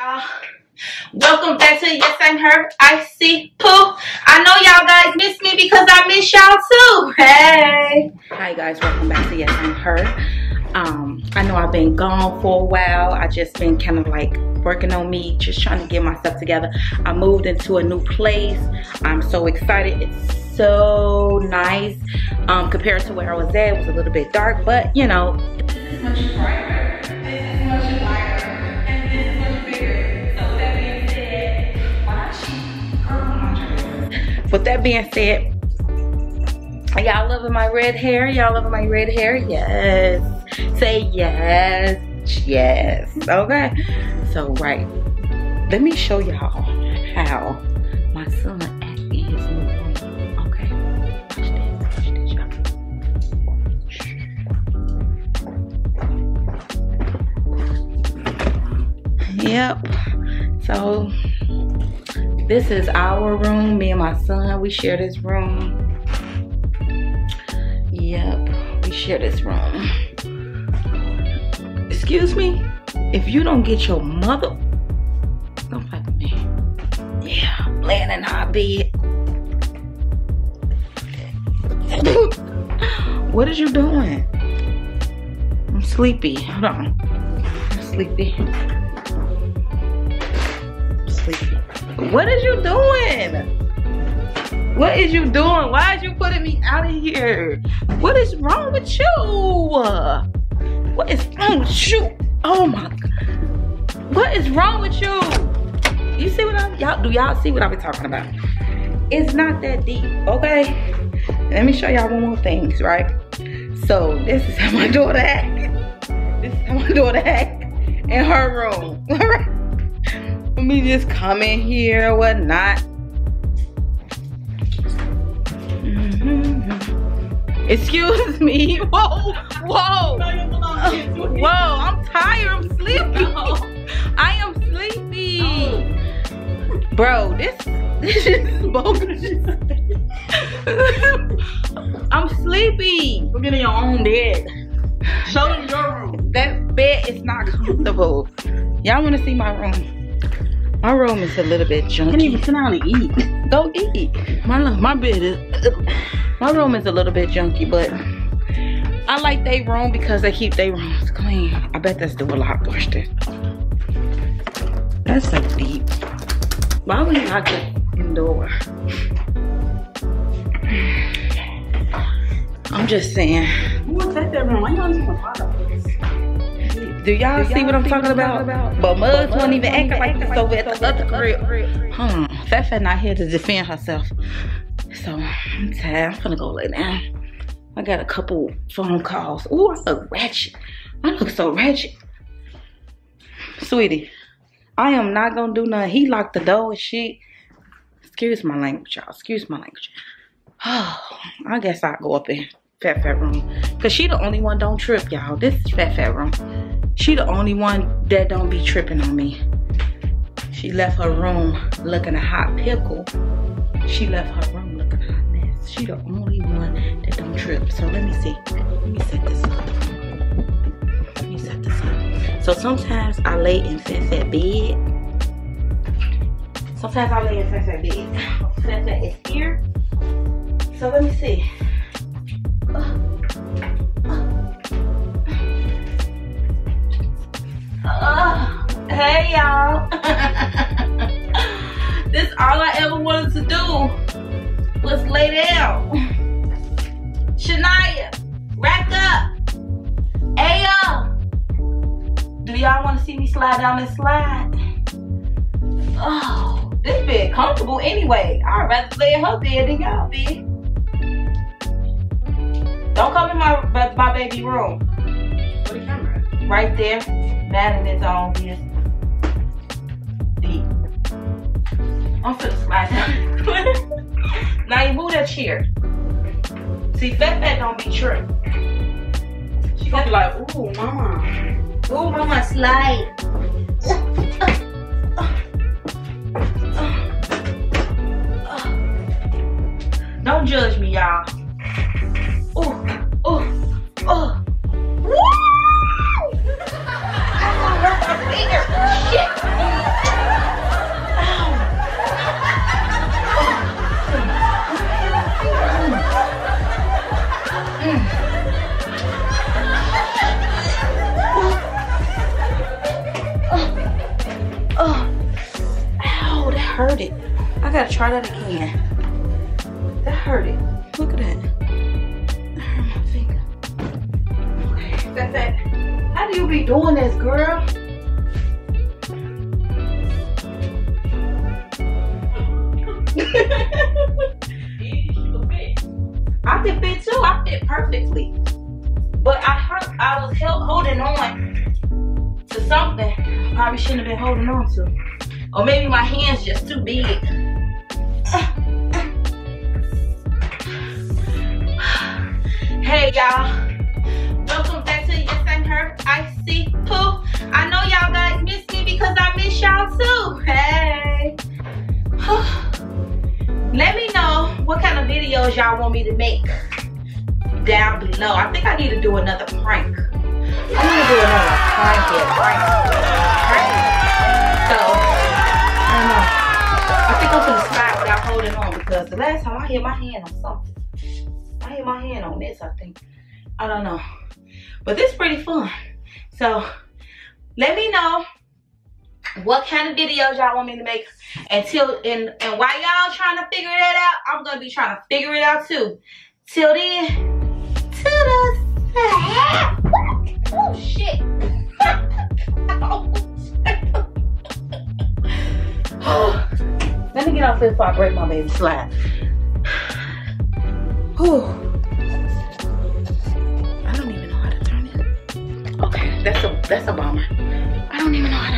Y'all, welcome back to Yes I'm Her. I see Pooh. I know y'all guys miss me because I miss y'all too. Hey, hi guys, welcome back to Yes I'm Her. I know I've been gone for a while. I just been kind of like working on me, just trying to get myself together. I moved into a new place. I'm so excited. It's so nice compared to where I was at. It was a little bit dark, but you know, with that being said, y'all loving my red hair? Y'all loving my red hair? Yes. Say yes. Yes. Okay. So, right. Let me show y'all how my son acts in his new room. Okay. Watch this. Watch this, y'all. Yep. So, this is our room. Me and my son, we share this room. Yep, we share this room. Excuse me? If you don't get your mother, don't fight me. Yeah, I'm laying in our bed. What is you doing? I'm sleepy. Hold on. I'm sleepy. I'm sleepy. What is you doing? What is you doing? Why is you putting me out of here? What is wrong with you? What is wrong with you? Oh my God. What is wrong with you? You see what I'm, y'all, do y'all see what I be talking about? It's not that deep, okay? Let me show y'all one more thing, right? So this is how my daughter acts. This is how my daughter acts in her room, all right? Me just come in here or whatnot. Excuse me. Whoa, whoa, whoa! I'm tired. I'm sleepy. I am sleepy, bro. This is bogus. I'm sleepy. We're getting your own bed. Show them your room. That bed is not comfortable. Y'all want to see my room? My room is a little bit junky. I can't even sit down and eat. Go eat. My bed is. My room is a little bit junky, but I like their room because they keep their rooms clean. I bet that's doing a lot. Watch this. That's so deep. Why would you lock the door? I'm just saying. Who would take that room? Why y'all using a pot of this? Do y'all see what I'm talking about? But Mugs won't even act like this over at the other crib. Huh? Fafa not here to defend herself. So I'm tired. I'm gonna go lay down. I got a couple phone calls. Ooh, I look ratchet. I look so ratchet. Sweetie, I am not gonna do nothing. He locked the door and shit. Excuse my language, y'all. Excuse my language. Oh, I guess I'll go up in Fafa room. Cause she the only one don't trip, y'all. This is Fafa room. She the only one that don't be tripping on me. She left her room looking a hot pickle. She left her room looking a hot mess. She the only one that don't trip. So let me see. Let me set this up. Let me set this up. So sometimes I lay in Fafa's bed. Sometimes I lay in Fafa's bed. Fafa is here. So let me see. Hey y'all. This all I ever wanted to do was lay down. Shania, rack up. Ayo. Do y'all want to see me slide down this slide? Oh, this bed comfortable anyway. I'd rather lay in her bed than y'all bed. Don't come in my baby room. Where the camera? Right there. Mad in its own business. Deep. I'm finna slide down. Now you move that chair. See, Fafa don't be tricked. She gonna be like, ooh, mama. Ooh, mama, slide. Don't judge me, y'all. Shit! hurted. I gotta try that again. That hurted. Look at that. I hurt my finger. Okay, that's that. How do you be doing this, girl? I did fit too. I fit perfectly. But I hurt. I was holding on to something I probably shouldn't have been holding on to. Or maybe my hand's just too big. Hey y'all, welcome back to YESIMHER. I see poo. I know y'all guys miss me because I miss y'all too. Hey. Let me know what kind of videos y'all want me to make down below. I think I need to do another prank. I need to do another prank here. So. I think I'm gonna stop without holding on because the last time I hit my hand on something. I hit my hand on this, I think. I don't know. But this is pretty fun. So, let me know what kind of videos y'all want me to make. And while y'all trying to figure that out, I'm gonna be trying to figure it out too. Till then, toodles. Oh, shit. Let me get off this before I break my baby slide. Whew. I don't even know how to turn it. Okay, that's a bummer. I don't even know how to